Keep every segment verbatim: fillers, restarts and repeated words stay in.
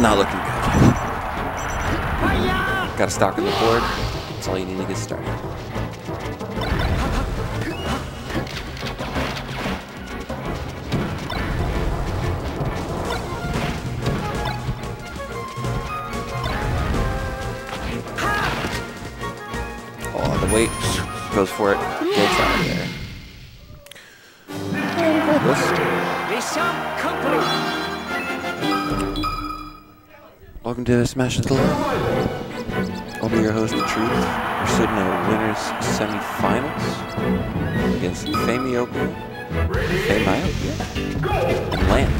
Not looking good. Got a stock on the board. That's all you need to get started. Oh, the weight goes for it. Gets out of there. Welcome to Smash of the Love. I'll be your host, The Truth. We're sitting in winners semifinals against Faye Famiyoku, Faye Famiyoku, and Lamp.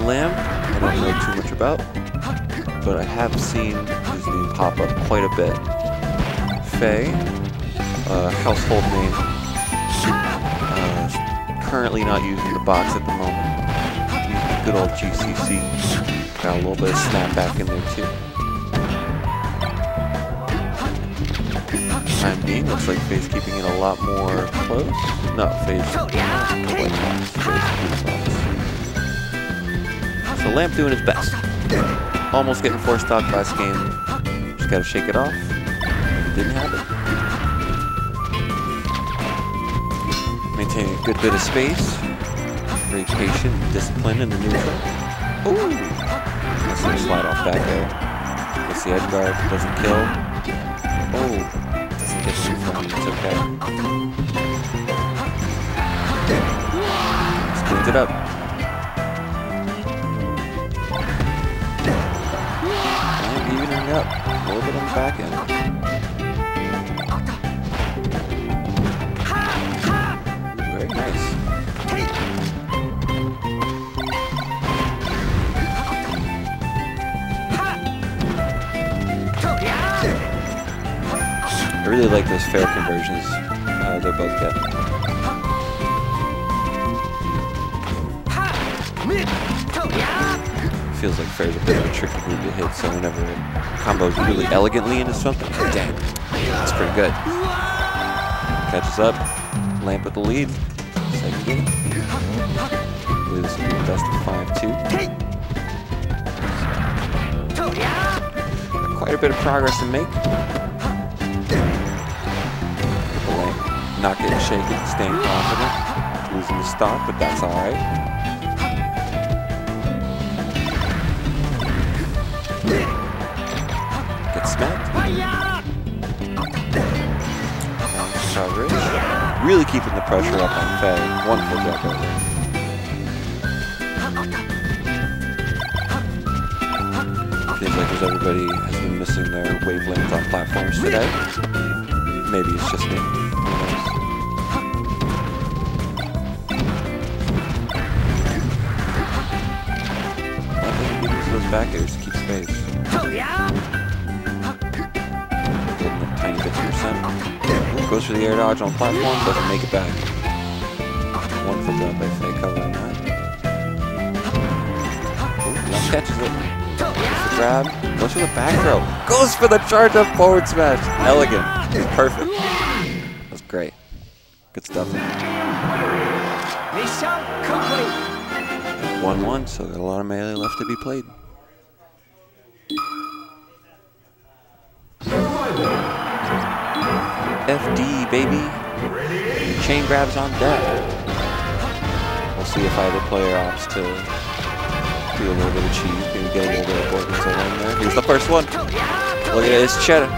Lamp, I don't know too much about, but I have seen his name pop up quite a bit. Faye, uh, household name. Currently not using the box at the moment. Using the good old G C C. Got a little bit of snapback in there too. Time being, looks like FaZe keeping it a lot more close. No, FaZe. So Lamp doing his best. Almost getting forced out last game. Just gotta shake it off. Didn't have it. Maintaining a good bit of space. Very patient, disciplined in the neutral. Ooh! That's a slide off back there. Gets the edge guard, doesn't kill. Oh! Doesn't get too far, it's okay. Just cleans it up. And evening up. A little bit on the back end. I really like those fair conversions uh, they both get. Feels like fair's a bit of a tricky move to hit, so whenever it combos really elegantly into something, dang, that's pretty good. Catches up, Lamp with the lead. Second game. I believe this will be the best of five, too. So, uh, quite a bit of progress to make. Not getting shaken, staying confident, losing the stock, but that's alright. Get smacked. Coverage. Really keeping the pressure up on Faye. Wonderful job over there. Feels like as everybody has been missing their wavelengths on platforms today. Maybe it's just me. Back here just keeps space. Oh, yeah. Getting a tiny bit of percent. Goes for the air dodge on platform, doesn't make it back. Wonderful job by Faye covering that. Ooh, catches it. Gets the grab. Goes for the back throw. Goes for the charge up forward smash. Elegant. Perfect. That's great. Good stuff. one one, so got a lot of melee left to be played. F D, baby. Chain grabs on deck. We'll see if either player opts to do a little bit of cheese. Maybe get a little bit of board control in there. Here's the first one. Look at this cheddar.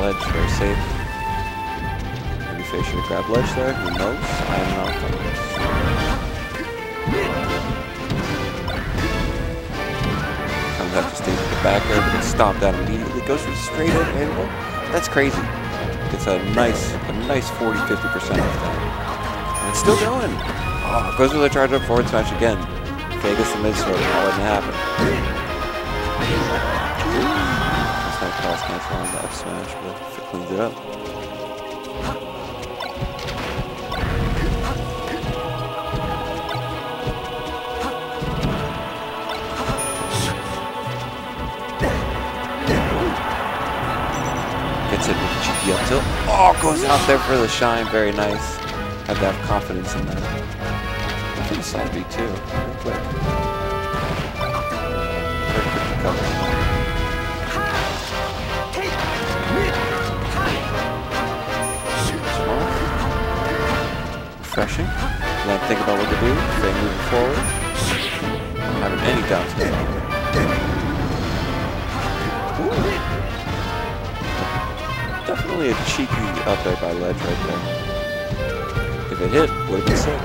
Ledge, very safe. Maybe Faye should have grabbed ledge there. Who knows? I am not coming. Comes up to stage with the back air, but gets stomped out immediately. Goes for straight up angle. That's crazy. It's a nice, a nice forty, fifty percent of that. And it's still going. Oh, goes with a charge up forward smash again. Okay, gets the mid sword. That wouldn't happen. That's not cross cancel on the up smash, but it cleans it up. Gets it with the cheeky up tilt. Oh, goes out there for the shine. Very nice. have to have confidence in that. I think side B too. Very quick. Very quick recovery. Small. Refreshing. You want to think about what to do. Stay moving forward. Not having any doubts about it. Definitely a cheeky up there by ledge right there. If it hit, would have been sick.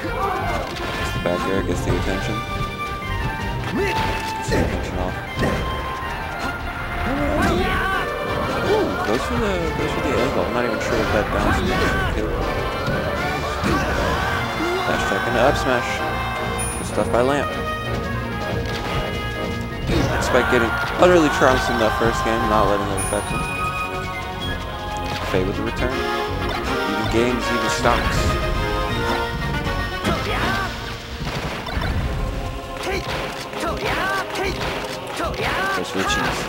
Gets the back air, gets the attention. Gets the attention off. Ooh, goes for the, goes for the angle. I'm not even sure if that bounce is going to kill. Dash check into up smash. Good stuff by Lamp. Despite getting utterly trounced in that first game, not letting it affect him. Faye with the return. Even games, even stocks. Goes for the cheese.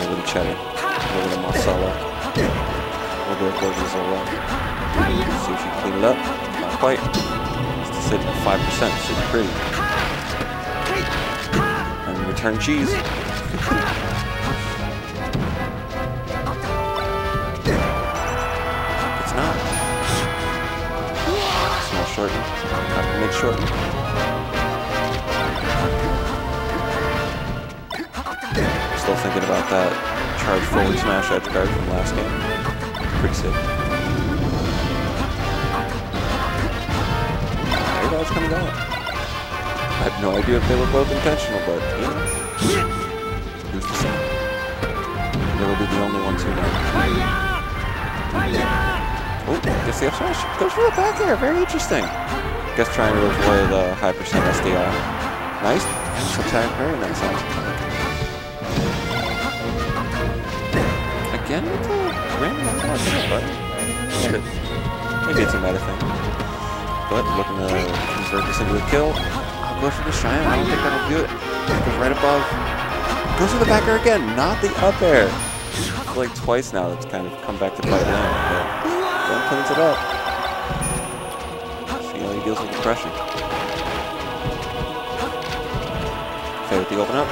Over the cheddar. Over the masala. Over the gorgonzola. See if she can clean it up. Not quite. It's sitting at five percent, so it's pretty. And return cheese. Shorten. Not mid shorten. Still thinking about that charge forward smash edge guard from last game. Pretty sick. Air dodge coming out. I have no idea if they were both intentional, but you know, who's to say? They will be the only ones who know. Oh, gets the up smash. Goes for the back air. Very interesting. Guess trying to avoid the uh, high percent S D R. Nice. Attack. Very nice. Again with the random one, but maybe, maybe it's a meta thing. But looking to convert this into a kill. Go for the shine. I don't think that'll do it. Goes right above. Goes for the back air again. Not the up air. It's like twice now. That's kind of come back to bite down. Then cleans it up. See how he deals with the pressure. Faye with the open up.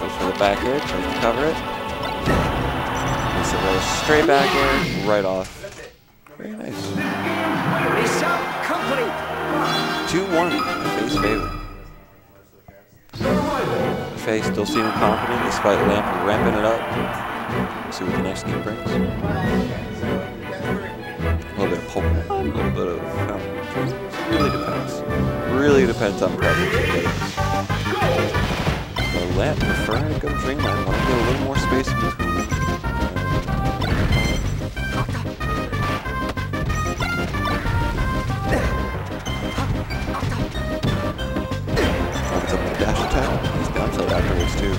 Goes for the back air, tries to cover it. Makes it go straight back air, right off. Very nice. two one, Faye's favorite. Faye still seeming confident despite Lamp ramping it up. See what the next game brings. A little bit of Pokemon, a little bit of fountain. Really depends. Really depends on preference. The Lamp preferring to go Dreamland. Want to get a little more space between them. Opens up with a dash attack. He's down tilt afterwards too.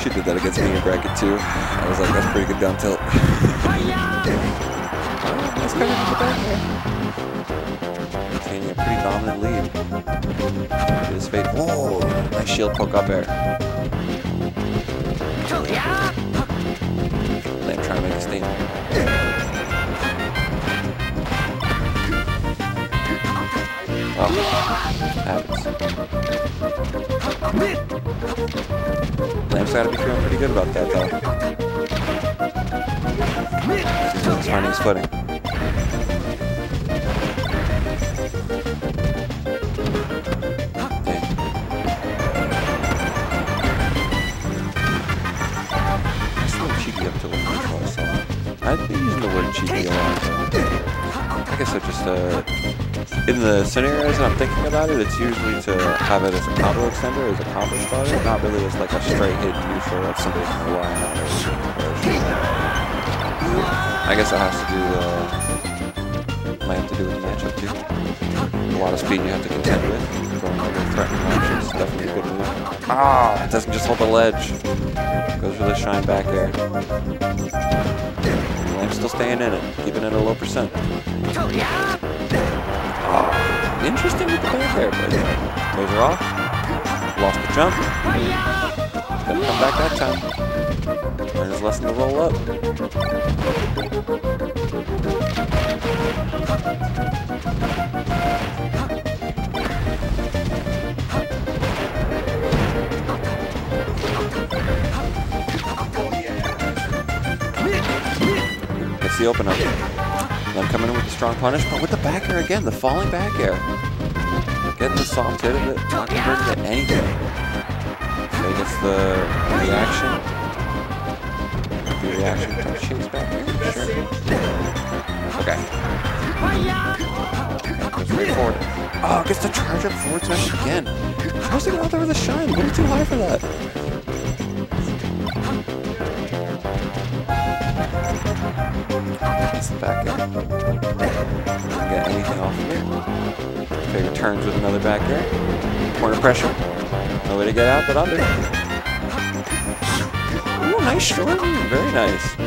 She did that against me in bracket two. I was like, that's pretty good down tilt. That's kind of the back here. Maintaining a pretty dominant lead. It is Faye. Whoa! Nice shield poke up air. Lamp trying to make a statement. Oh, happens. Lamp's gotta be feeling pretty good about that, though. He's finding his footing. Dang. Nice little cheeky up to the control, so I've been using the word cheeky a lot. I guess I just, uh, in the scenarios that I'm thinking about it, it's usually to have it as a combo extender, as a combo starter, not really as like a straight hit neutral that somebody can rely on. I guess it has to do, uh, might have to do with the matchup too. A lot of speed you have to contend with, going over threatening options, definitely a good move. Ah, it doesn't just hold the ledge. Goes really shine back air. I'm still staying in it, keeping it at a low percent. Oh, interesting with the back air, but those are off. Lost the jump. Gotta come back that time. Learn his lesson to roll up. Gets the open up. Then coming in with a strong punish, but with the back air again, the falling back air. Getting the soft hit of it, not converting to anything. He gets the reaction. The reaction type shakes back here. Sure. Okay. Goes right forward. Oh, gets the charge up forward smash again. How's he out there with a shine? Way too high for that. Gets the back air. Doesn't get anything off of it. Faye returns with another back air. Corner pressure. No way to get out, but under. Ooh, nice short. Very nice. I'm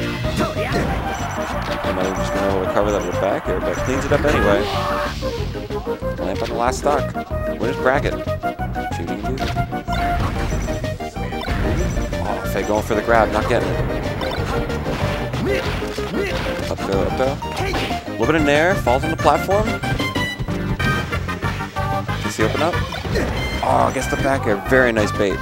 just going to be able to cover that with back air, but cleans it up anyway. Lamp on the last stock. Winner's bracket. See what he can do. Oh, Faye going for the grab, not getting it. Up go, up go. A little bit in there, falls on the platform. Does he open up? Oh, gets the back air. Very nice bait.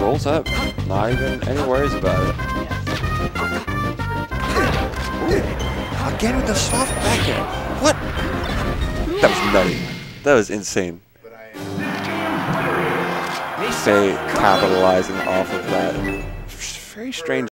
Rolls up. Not even any worries about it. Ooh. Again with the soft back air. What? That was nutty. That was insane. Faye capitalizing off of that. Very strange.